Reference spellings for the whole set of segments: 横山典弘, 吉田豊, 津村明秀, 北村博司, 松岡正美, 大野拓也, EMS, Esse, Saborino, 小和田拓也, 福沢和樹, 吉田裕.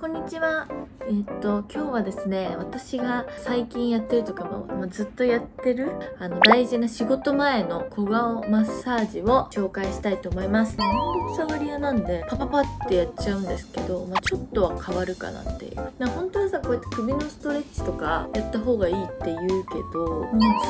こんにちは。今日はですね、私が最近やってるとかもずっとやってる大事な仕事前の小顔マッサージを紹介したいと思います。本当触り屋なんでパパパってやっちゃうんですけど、ちょっとは変わるかなっていう。本当はさ、こうやって首のストレッチとかやった方がいいって言うけど、もう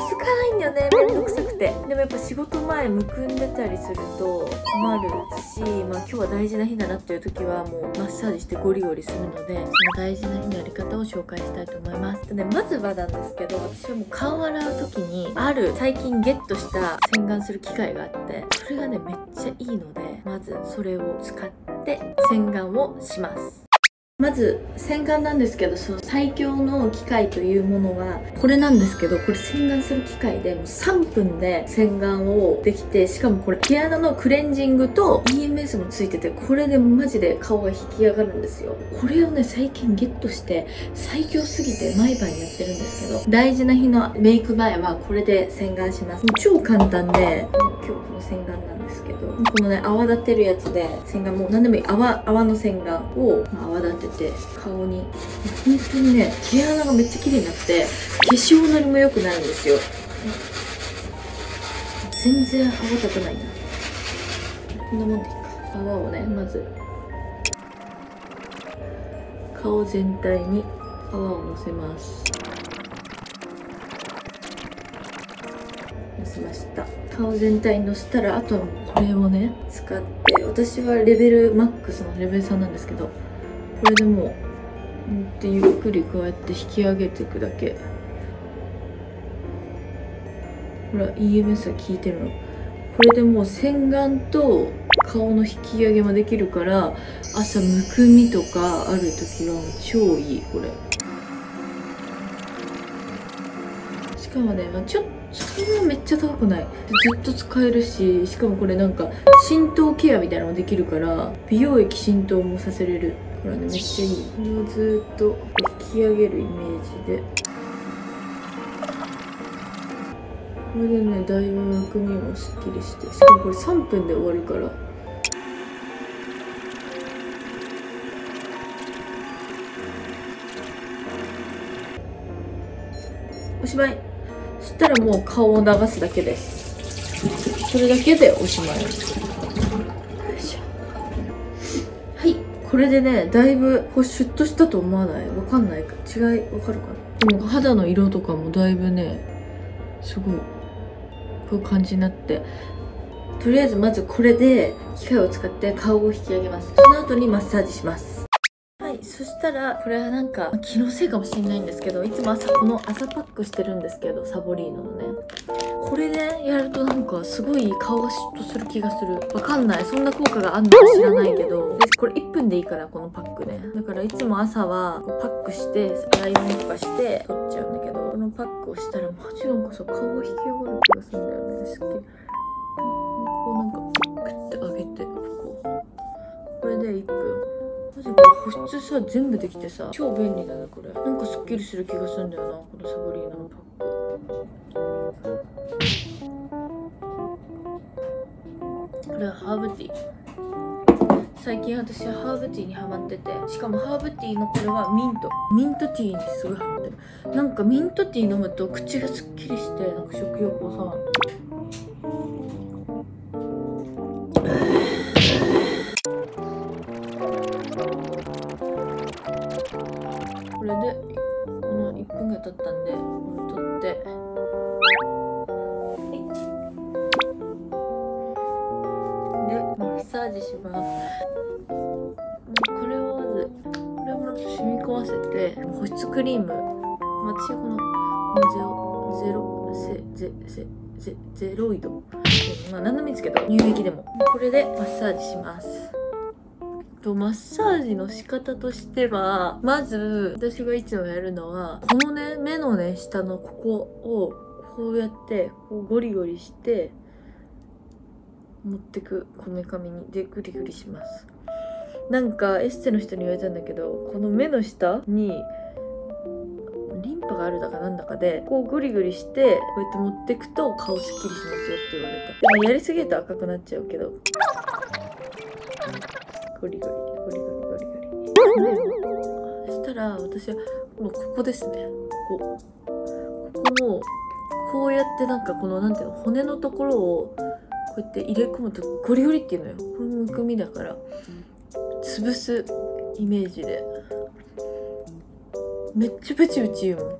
続かないんだよね、めんどくさくて。でもやっぱ仕事前むくんでたりすると困るし、今日は大事な日だなっていう時はもうマッサージしてゴリゴリするので、その大事な日のやり方を紹介したいと思います。でね、まずはなんですけど、私はもう顔を洗う時にある最近ゲットした洗顔する機械があって、それがねめっちゃいいので、まずそれを使って洗顔をします。まず洗顔なんですけど、その最強の機械というものはこれなんですけど、これ洗顔する機械でもう3分で洗顔をできて、しかもこれ毛穴のクレンジングと EMS もついてて、これでマジで顔が引き上がるんですよ。これをね最近ゲットして最強すぎて毎晩やってるんですけど、大事な日のメイク前はこれで洗顔します。超簡単で、今日この洗顔なんですけど、このね泡立てるやつで洗顔、もう何でもいい泡の洗顔を泡立てて顔に、本当にね毛穴がめっちゃ綺麗になって、化粧のりも良くなるんですよ。全然泡立たないな。こんなもんでいいか。泡をねまず顔全体に泡をのせます。のせました。顔全体にのせたら、あとはこれをね使って、私はレベルマックスのレベル3なんですけど、これでもうゆっくりこうやって引き上げていくだけ。ほら EMS が効いてるの。これでもう洗顔と顔の引き上げもできるから、朝むくみとかある時は超いい。これしかもね、そんなめっちゃ高くない、ずっと使えるし、しかもこれなんか浸透ケアみたいなのもできるから、美容液浸透もさせれる。これねめっちゃいい。これをずっと引き上げるイメージで、これでねだいぶむくみもすっきりして、しかもこれ3分で終わるから、おしまい。そしたらもう顔を流すだけです。それだけでおしまい。これでねだいぶこうシュッとしたと思わない？わかんないか、違いわかるかな。でも肌の色とかもだいぶねすごいこういう感じになって、とりあえずまずこれで機械を使って顔を引き上げます。その後にマッサージします。そしたら、これはなんか気のせいかもしれないんですけど、いつも朝この朝パックしてるんですけど、サボリーノのね、これねやるとなんかすごい顔がシュッとする気がする。わかんない、そんな効果があるのか知らないけど、でこれ1分でいいから、このパックね。だからいつも朝はこうパックして洗い物とかして取っちゃうんだけど、このパックをしたらマジなんかさ、顔が引き上がる気がするんだよね。すっきりこうなんかグッて上げて、これで1分。保湿さ全部できてさ、超便利だなこれ。なんかすっきりする気がするんだよな、このサボリーノのパック。これはハーブティー。最近私はハーブティーにハマってて、しかもハーブティーのこれはミントティーにすごいハマってる。なんかミントティー飲むと口がすっきりして、なんか食欲を抑える。これでこの1分が経ったんで、これ取って、でマッサージします。これをまず染み込ませて、保湿クリーム、私このゼロイド、何でもいいんですけど、乳液でも。これでマッサージします。マッサージの仕方としては、まず私がいつもやるのは、このね目のね下のここをこうやってこうゴリゴリして持ってく、こめかみにでグリグリします。なんかエッセの人に言われたんだけど、この目の下にリンパがあるだかなんだかで、こうグリグリしてこうやって持ってくと顔すっきりしますよって言われた。でもやりすぎると赤くなっちゃうけど、ゴリゴリゴリゴリゴリゴリ。そしたら私はもうここですね。ここもこうやってなんかこのなんていうの骨のところをこうやって入れ込むとゴリゴリっていうのよ。これもむくみだから潰すイメージでめっちゃブチブチ言うもん。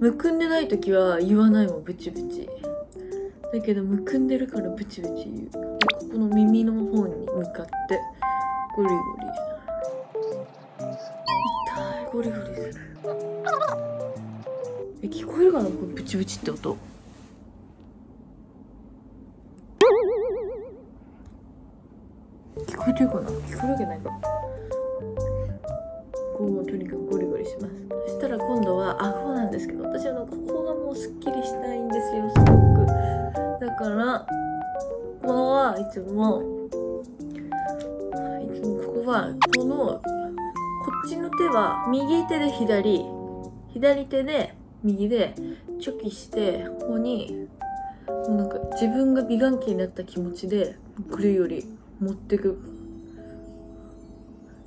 むくんでない時は言わないもんブチブチ。だけどむくんでるからブチブチ言う。ここの耳の方に向かってゴリゴリ痛いゴリゴリする。聞こえるかなこのブチブチって音。聞こえてるかな。聞こえるわけないか。こうとにかくゴリゴリします。そしたら今度は顎なんですけど、私はここがもうすっきりしたいんですよすごく。だからここはいつもここはこのこっちの手は右手で左、左手で右でチョキしてここにもうなんか自分が美顔器になった気持ちでこれより持ってく。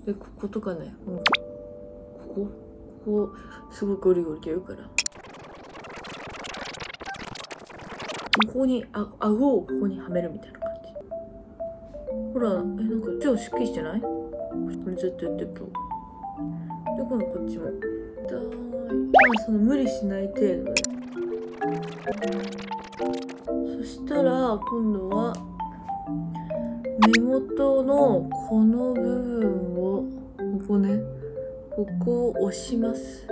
でこことかね、うん、ここすごいゴリゴリ言うからここにあ顎をここにはめるみたいな感じ。ほらなんか超すっきりしてない？これずっとやってると。で今度こっちもだーその無理しない程度で。そしたら今度は目元のこの部分をここね、ここを押します。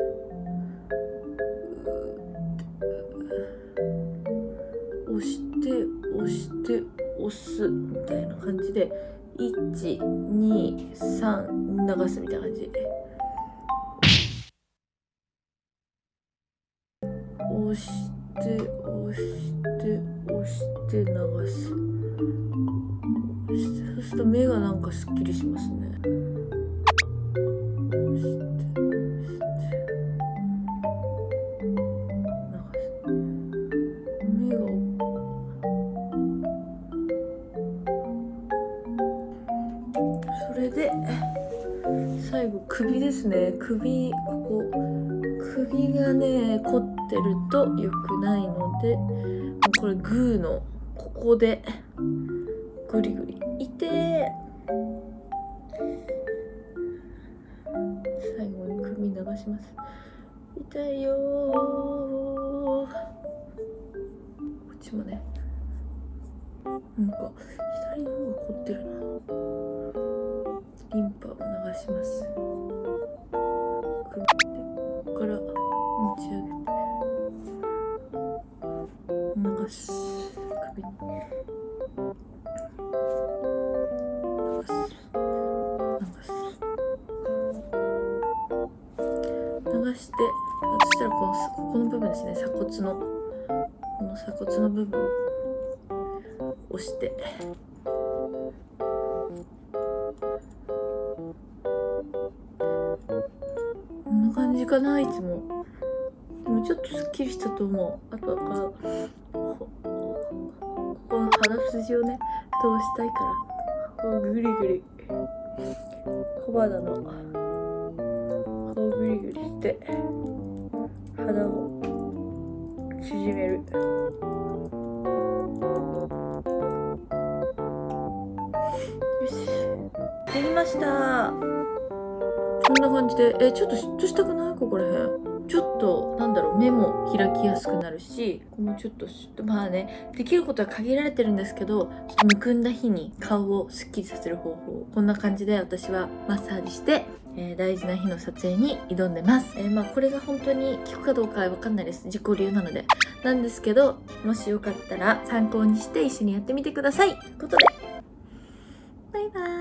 押して押して押すみたいな感じで1、2、3流すみたいな感じ。押して押して押して流す。そうすると目がなんかすっきりしますね。押して押して流す。目がそれで最後首ですね。首ここ。首がね凝ってると良くないので、もうこれグーのここでグリグリ痛ー。最後に首流します。痛いよー。こっちもねなんか左の方が凝ってるな。リンパを流します。首から持ち上げて流す。首に流す流す流して、そしたらこの部分ですね、鎖骨のこの鎖骨の部分を押して。感じかな。いつもでもちょっとすっきりしたと思う。あとはここの鼻筋をね通したいからこうグリグリ小鼻のこうグリグリして鼻を縮める。よしできました。こんな感じで、ちょっと嫉妬したくない？ここら辺ちょっとなんだろう、目も開きやすくなるし、ここもちょっとまあねできることは限られてるんですけど、ちょっとむくんだ日に顔をすっきりさせる方法、こんな感じで私はマッサージして、大事な日の撮影に挑んでます。まあこれが本当に効くかどうかは分かんないです、自己流なのでなんですけど、もしよかったら参考にして一緒にやってみてください。ということでバイバーイ。